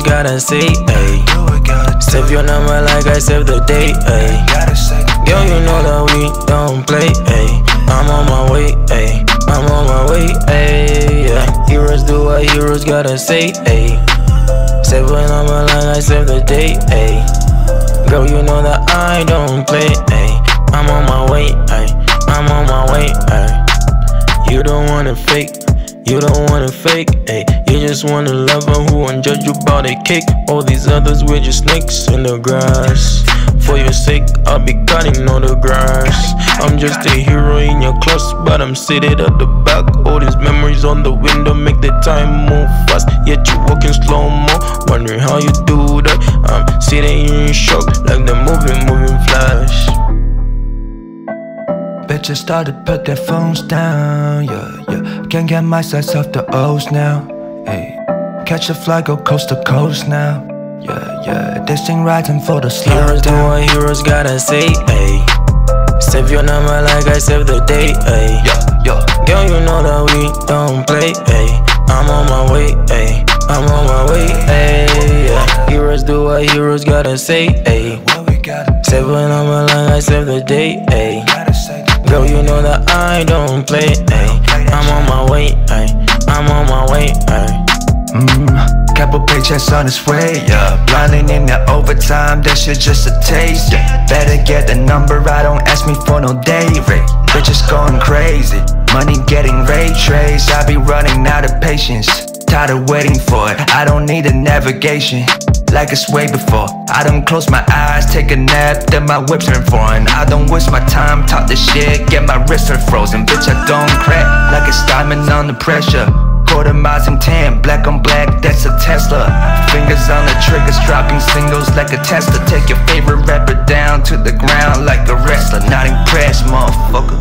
just gotta see, ayy. Save your number like I saved the date, ayy. Girl, you know that we don't play, ayy. I'm on my way, ayy. I'm on my way, ayy, yeah. Heroes do what heroes gotta say, ayy. Save your number like I saved the date, ayy. Girl, you know that I don't play, ayy. I'm on my way, ayy. I'm on my way, ayy. You don't wanna fake, you don't wanna fake, ayy. You just wanna love her who won't judge you about a cake. All these others with your snakes in the grass. For your sake, I'll be cutting all the grass. I'm just a hero in your class, but I'm seated at the back. All these memories on the window make the time move fast. Yet you walk in slow-mo, wondering how you do that. I'm sitting in shock, like the moving Flash. Bitches started to put their phones down, yeah. Can't get my sights off the O's now, ayy. Catch a fly, go coast to coast now, yeah. This thing riding for the slow. Heroes do what heroes gotta say, ayy. Save your number like I saved the day, ayy. Yeah. Girl, you know that we don't play, ayy. I'm on my way, ayy. I'm on my way, ayy, yeah. Heroes do what heroes gotta say, ayy. Save your number like I saved the day, ayy. Girl, you know that I don't play, ayy. I'm on my way, ayy. I'm on my way, ayy. Couple paychecks on its way, yeah. Blinding in that overtime, that shit just a taste, yeah. Better get the number, I don't ask me for no day rate. Bitches going crazy, money getting ray trades. I be running out of patience, tired of waiting for it. I don't need a navigation like it's way before. I don't close my eyes, take a nap, then my whips been foreign. I don't waste my time, talk this shit, get my wrists are frozen. Bitch, I don't crack like it's diamond under pressure. Quarter miles in 10, black on black, that's a Tesla. Fingers on the triggers, dropping singles like a Tesla. Take your favorite rapper down to the ground like a wrestler. Not impressed, motherfucker.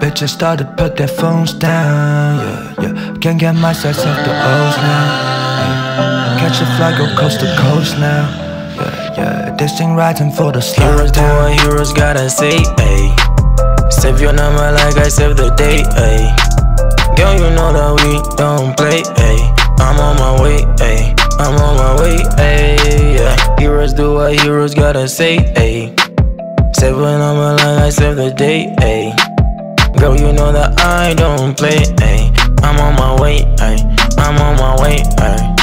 Bitches started to put their phones down, yeah. Can't get my sights off the O's now, yeah. Catch a fly, go coast to coast now, yeah. This thing riding for the slow. Heroes do what heroes gotta say, ayy. Save your number like I saved the day, ayy. Girl, you know that we don't play, ayy. I'm on my way, ayy. I'm on my way, ayy, yeah. Heroes do what heroes gotta say, ayy. Save your number like I saved the day, ayy. Girl, you know that I don't play, ayy. I'm on my way, ayy. I'm on my way, ayy.